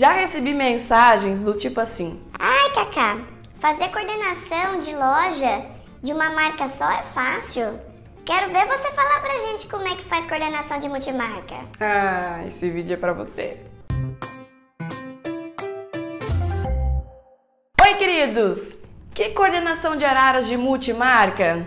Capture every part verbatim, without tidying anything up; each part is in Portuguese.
Já recebi mensagens do tipo assim: ai, Kaká, fazer coordenação de loja de uma marca só é fácil. Quero ver você falar pra gente como é que faz coordenação de multimarca. Ah, esse vídeo é pra você. Oi, queridos! Que coordenação de araras de multimarca?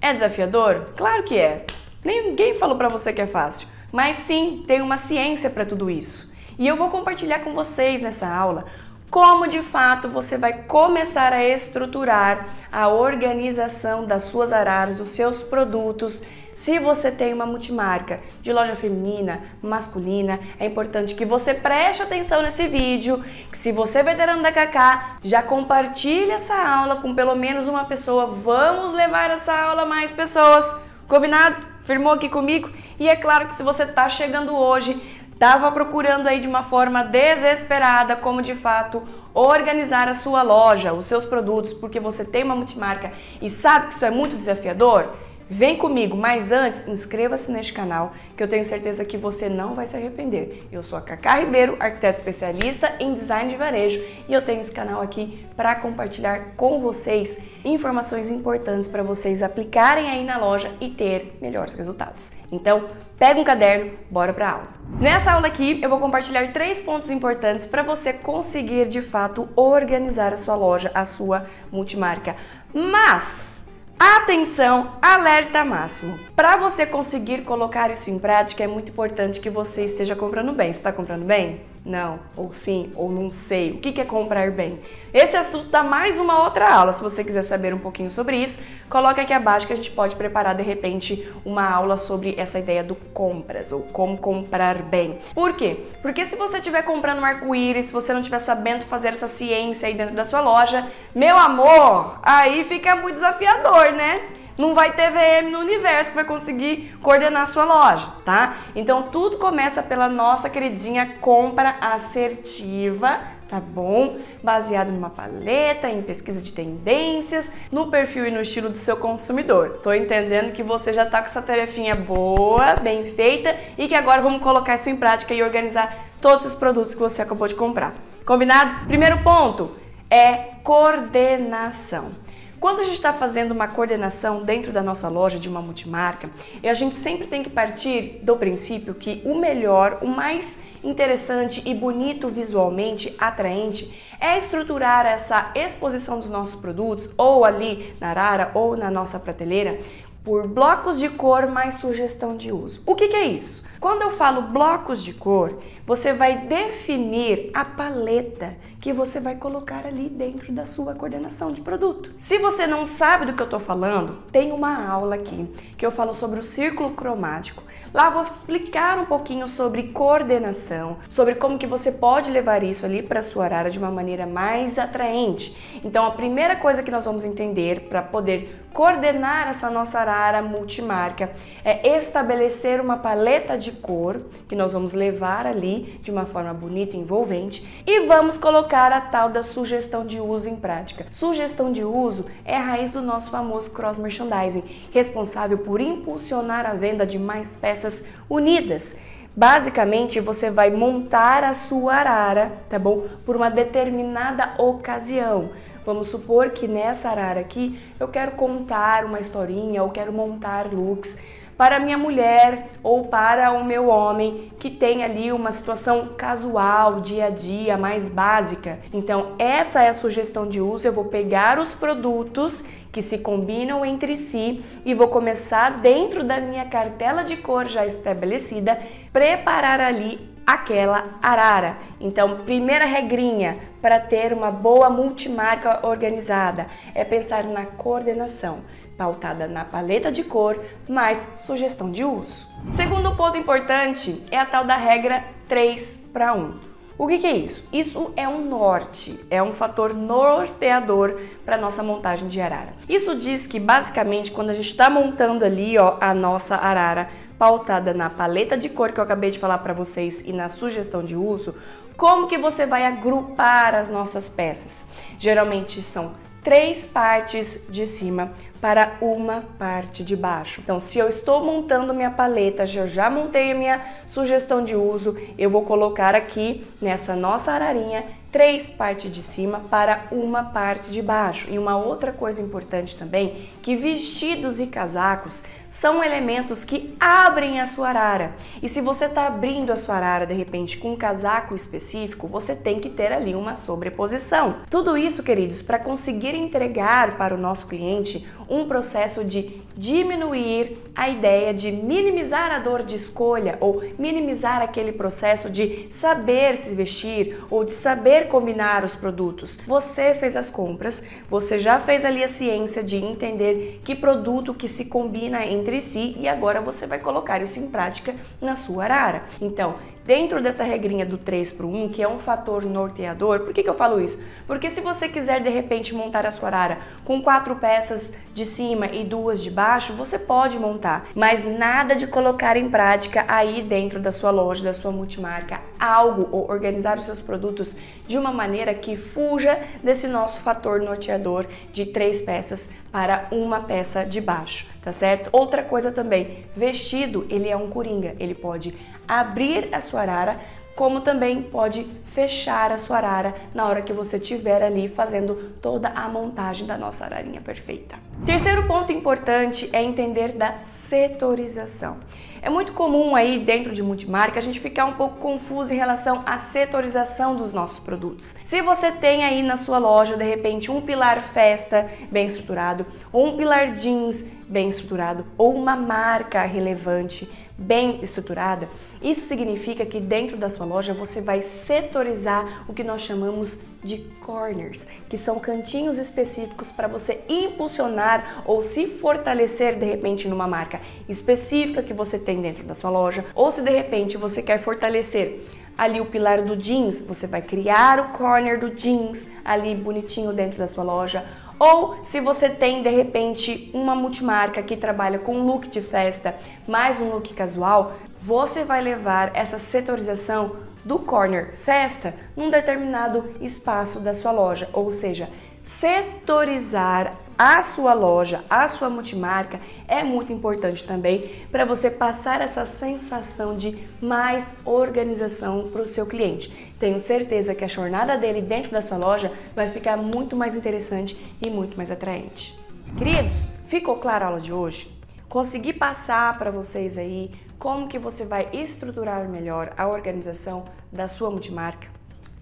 É desafiador? Claro que é. Ninguém falou pra você que é fácil. Mas sim, tem uma ciência pra tudo isso. E eu vou compartilhar com vocês nessa aula como de fato você vai começar a estruturar a organização das suas araras, dos seus produtos. Se você tem uma multimarca de loja feminina, masculina, é importante que você preste atenção nesse vídeo, que se você é veterano da Kaká, já compartilha essa aula com pelo menos uma pessoa. Vamos levar essa aula a mais pessoas, combinado? Firmou aqui comigo? E é claro que se você está chegando hoje, estava procurando aí de uma forma desesperada como de fato organizar a sua loja, os seus produtos, porque você tem uma multimarca e sabe que isso é muito desafiador? Vem comigo, mas antes inscreva-se neste canal que eu tenho certeza que você não vai se arrepender. Eu sou a Kaká Ribeiro, arquiteta especialista em design de varejo e eu tenho esse canal aqui para compartilhar com vocês informações importantes para vocês aplicarem aí na loja e ter melhores resultados. Então, pega um caderno, bora para a aula. Nessa aula aqui eu vou compartilhar três pontos importantes para você conseguir de fato organizar a sua loja, a sua multimarca. Mas atenção, alerta máximo! Para você conseguir colocar isso em prática, é muito importante que você esteja comprando bem. Você está comprando bem? Não, ou sim, ou não sei. O que é comprar bem? Esse assunto dá mais uma outra aula. Se você quiser saber um pouquinho sobre isso, coloca aqui abaixo que a gente pode preparar, de repente, uma aula sobre essa ideia do compras, ou como comprar bem. Por quê? Porque se você estiver comprando um arco-íris, se você não estiver sabendo fazer essa ciência aí dentro da sua loja, meu amor, aí fica muito desafiador, né? Não vai ter V M no universo que vai conseguir coordenar a sua loja, tá? Então tudo começa pela nossa queridinha compra assertiva, tá bom? Baseado numa paleta, em pesquisa de tendências, no perfil e no estilo do seu consumidor. Tô entendendo que você já tá com essa tarefinha boa, bem feita, e que agora vamos colocar isso em prática e organizar todos os produtos que você acabou de comprar. Combinado? Primeiro ponto é coordenação. Quando a gente está fazendo uma coordenação dentro da nossa loja de uma multimarca, a gente sempre tem que partir do princípio que o melhor, o mais interessante e bonito visualmente, atraente, é estruturar essa exposição dos nossos produtos, ou ali na arara ou na nossa prateleira, por blocos de cor mais sugestão de uso. O que que é isso? Quando eu falo blocos de cor, você vai definir a paleta que você vai colocar ali dentro da sua coordenação de produto. Se você não sabe do que eu tô falando, tem uma aula aqui que eu falo sobre o círculo cromático. Lá eu vou explicar um pouquinho sobre coordenação, sobre como que você pode levar isso ali para sua arara de uma maneira mais atraente. Então a primeira coisa que nós vamos entender para poder coordenar essa nossa arara multimarca é estabelecer uma paleta de cor que nós vamos levar ali de uma forma bonita e envolvente e vamos colocar a tal da sugestão de uso em prática. Sugestão de uso é a raiz do nosso famoso cross-merchandising, responsável por impulsionar a venda de mais peças unidas. Basicamente, você vai montar a sua arara, tá bom? Por uma determinada ocasião. Vamos supor que nessa arara aqui eu quero contar uma historinha ou quero montar looks para minha mulher ou para o meu homem que tem ali uma situação casual, dia a dia, mais básica. Então essa é a sugestão de uso, eu vou pegar os produtos que se combinam entre si e vou começar dentro da minha cartela de cor já estabelecida, preparar ali aquela arara. Então, primeira regrinha para ter uma boa multimarca organizada é pensar na coordenação, pautada na paleta de cor, mais sugestão de uso. Segundo ponto importante é a tal da regra três para um. O que que é isso? Isso é um norte, é um fator norteador para nossa montagem de arara. Isso diz que basicamente quando a gente está montando ali, ó, a nossa arara pautada na paleta de cor que eu acabei de falar para vocês e na sugestão de uso, como que você vai agrupar as nossas peças? Geralmente são três partes de cima para uma parte de baixo. Então, se eu estou montando minha paleta, já já montei a minha sugestão de uso, eu vou colocar aqui nessa nossa ararinha três partes de cima para uma parte de baixo. E uma outra coisa importante também, que vestidos e casacos são elementos que abrem a sua arara. E se você está abrindo a sua arara, de repente, com um casaco específico, você tem que ter ali uma sobreposição. Tudo isso, queridos, para conseguir entregar para o nosso cliente um processo de diminuir a ideia de minimizar a dor de escolha ou minimizar aquele processo de saber se vestir ou de saber combinar os produtos. Você fez as compras, você já fez ali a ciência de entender que produto que se combina entre si e agora você vai colocar isso em prática na sua arara. Então, dentro dessa regrinha do três para o um, que é um fator norteador, por que que eu falo isso? Porque se você quiser de repente montar a sua arara com quatro peças de cima e duas de baixo, você pode montar, mas nada de colocar em prática aí dentro da sua loja, da sua multimarca, algo ou organizar os seus produtos de uma maneira que fuja desse nosso fator norteador de três peças para uma peça de baixo, tá certo? Outra coisa também, vestido, ele é um coringa, ele pode abrir a sua arara, como também pode fechar a sua arara na hora que você estiver ali fazendo toda a montagem da nossa ararinha perfeita. Terceiro ponto importante é entender da setorização. É muito comum aí dentro de multimarca a gente ficar um pouco confuso em relação à setorização dos nossos produtos. Se você tem aí na sua loja, de repente, um pilar festa bem estruturado, ou um pilar jeans bem estruturado, ou uma marca relevante bem estruturada, isso significa que dentro da sua loja você vai setorizar o que nós chamamos de corners, que são cantinhos específicos para você impulsionar ou se fortalecer de repente numa marca específica que você tem dentro da sua loja, ou se de repente você quer fortalecer ali o pilar do jeans, você vai criar o corner do jeans ali bonitinho dentro da sua loja. Ou se você tem, de repente, uma multimarca que trabalha com look de festa, mais um look casual, você vai levar essa setorização do corner festa num determinado espaço da sua loja. Ou seja, setorizar a sua loja, a sua multimarca é muito importante também para você passar essa sensação de mais organização para o seu cliente. Tenho certeza que a jornada dele dentro da sua loja vai ficar muito mais interessante e muito mais atraente. Queridos, ficou clara a aula de hoje? Consegui passar para vocês aí como que você vai estruturar melhor a organização da sua multimarca?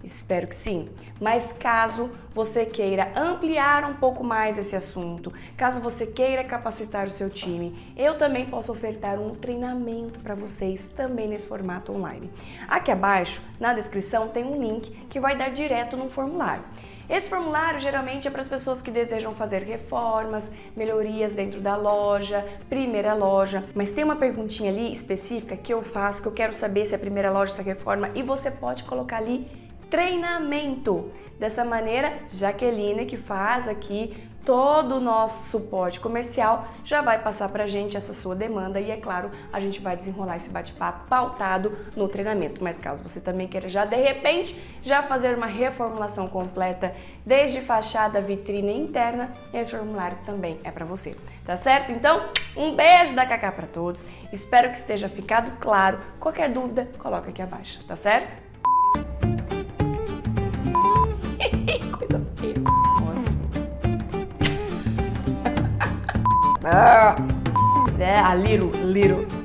Espero que sim, mas caso você queira ampliar um pouco mais esse assunto, caso você queira capacitar o seu time, eu também posso ofertar um treinamento para vocês também nesse formato online. Aqui abaixo, na descrição, tem um link que vai dar direto no formulário. Esse formulário geralmente é para as pessoas que desejam fazer reformas, melhorias dentro da loja, primeira loja, mas tem uma perguntinha ali específica que eu faço, que eu quero saber se é a primeira loja, essa reforma, e você pode colocar ali treinamento. Dessa maneira, Jaqueline, que faz aqui todo o nosso suporte comercial, já vai passar pra gente essa sua demanda e, é claro, a gente vai desenrolar esse bate-papo pautado no treinamento. Mas caso você também queira já, de repente, já fazer uma reformulação completa desde fachada, vitrine interna, esse formulário também é pra você, tá certo? Então, um beijo da Kaká pra todos, espero que esteja ficado claro, qualquer dúvida, coloca aqui abaixo, tá certo? Coisa feia. Nossa. A little, little.